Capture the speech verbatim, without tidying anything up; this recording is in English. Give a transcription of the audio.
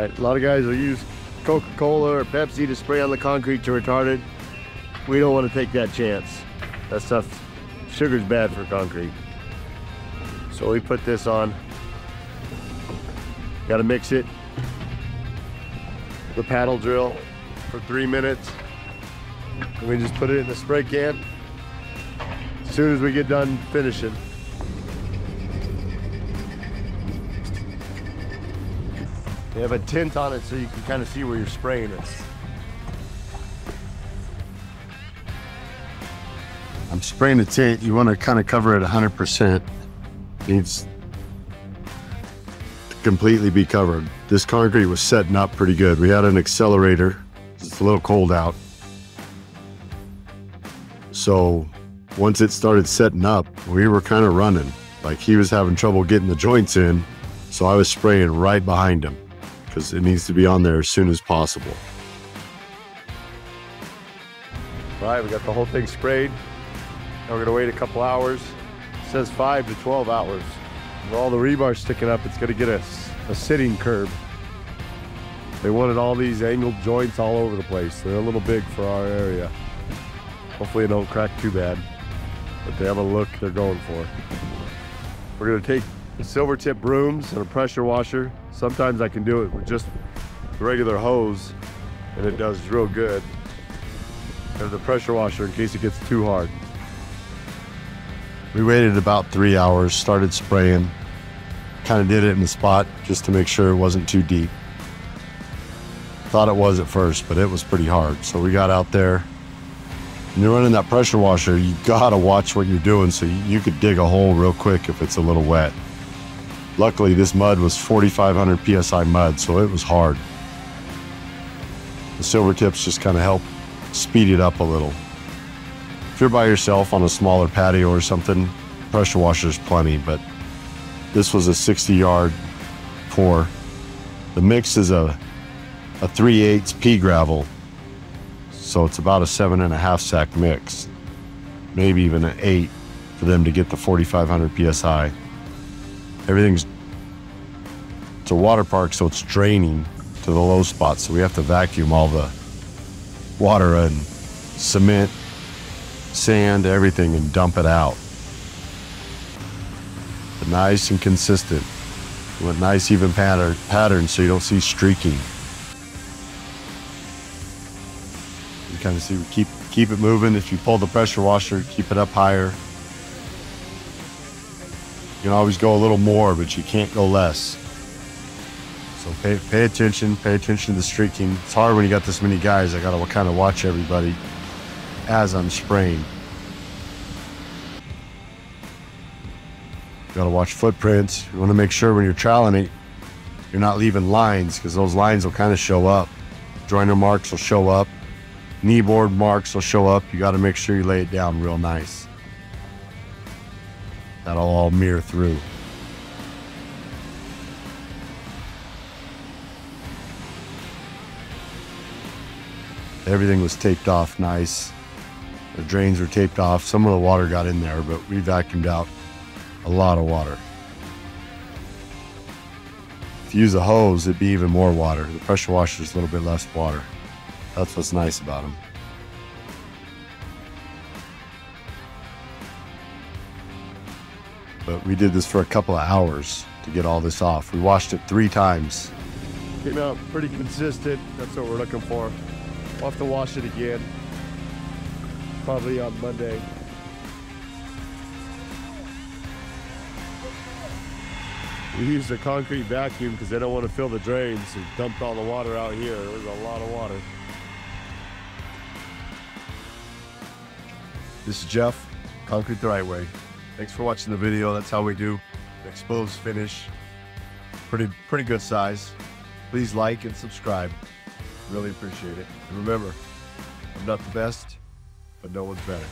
right? A lot of guys will use Coca-Cola or Pepsi to spray on the concrete to retard it. We don't want to take that chance. That stuff, sugar's bad for concrete. So we put this on. Got to mix it. The paddle drill for three minutes. And we just put it in the spray can. As soon as we get done finishing. They have a tint on it so you can kind of see where you're spraying it. I'm spraying the tint. You want to kind of cover it one hundred percent. It needs to completely be covered. This concrete was setting up pretty good. We had an accelerator. It's a little cold out. So once it started setting up, we were kind of running. Like he was having trouble getting the joints in, so I was spraying right behind him. Because it needs to be on there as soon as possible. All right, we got the whole thing sprayed. Now we're gonna wait a couple hours. It says five to twelve hours. With all the rebar sticking up, it's gonna get a, a sitting curb. They wanted all these angled joints all over the place. They're a little big for our area. Hopefully it don't crack too bad, but they have a look they're going for. We're gonna take silver tip brooms and a pressure washer. Sometimes I can do it with just the regular hose and it does real good. There's a pressure washer in case it gets too hard. We waited about three hours, started spraying. Kind of did it in the spot just to make sure it wasn't too deep. Thought it was at first, but it was pretty hard. So we got out there. When you're running that pressure washer, you gotta watch what you're doing so you could dig a hole real quick if it's a little wet. Luckily, this mud was forty-five hundred P S I mud, so it was hard. The silver tips just kind of help speed it up a little. If you're by yourself on a smaller patio or something, pressure washer's plenty, but this was a sixty yard pour. The mix is a, a three eighths pea gravel, so it's about a seven and a half sack mix, maybe even an eight for them to get the forty-five hundred P S I. Everything's, it's a water park, so it's draining to the low spots. So we have to vacuum all the water and cement, sand, everything, and dump it out. But nice and consistent. You want nice even pattern, pattern so you don't see streaking. You kind of see, we keep, keep it moving. If you pull the pressure washer, keep it up higher. You can always go a little more, but you can't go less. So pay, pay attention, pay attention to the streaking. It's hard when you got this many guys. I gotta kind of watch everybody as I'm spraying. You gotta watch footprints. You wanna make sure when you're troweling it, you're not leaving lines, because those lines will kind of show up. Joiner marks will show up. Knee board marks will show up. You gotta make sure you lay it down real nice. That'll all mirror through. Everything was taped off nice. The drains were taped off. Some of the water got in there, but we vacuumed out a lot of water. If you use a hose, it'd be even more water. The pressure washer's a little bit less water. That's what's nice about them. But we did this for a couple of hours to get all this off. We washed it three times. Came out pretty consistent. That's what we're looking for. We'll have to wash it again, probably on Monday. We used a concrete vacuum because they don't want to fill the drains. So we dumped all the water out here. There was a lot of water. This is Jeff, Concrete the Right Way. Thanks for watching the video. That's how we do an exposed finish. Pretty, pretty good size. Please like and subscribe. Really appreciate it. And remember, I'm not the best, but no one's better.